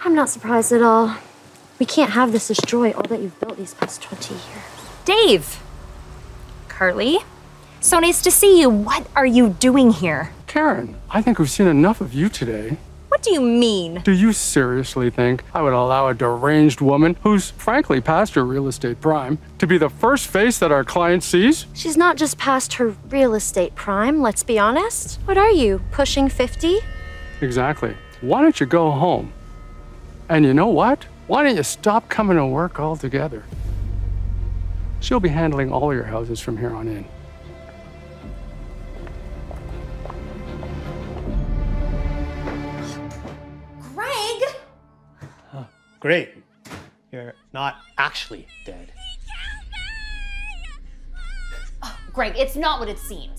I'm not surprised at all. We can't have this destroy all that you've built these past 20 years. Dave! Carly? So nice to see you. What are you doing here? Karen, I think we've seen enough of you today. What do you mean? Do you seriously think I would allow a deranged woman who's frankly past her real estate prime to be the first face that our client sees? She's not just past her real estate prime, let's be honest. What are you, pushing 50? Exactly. Why don't you go home? And you know what? Why don't you stop coming to work altogether? She'll be handling all your houses from here on in. Great. You're not actually dead. Oh, Greg, it's not what it seems.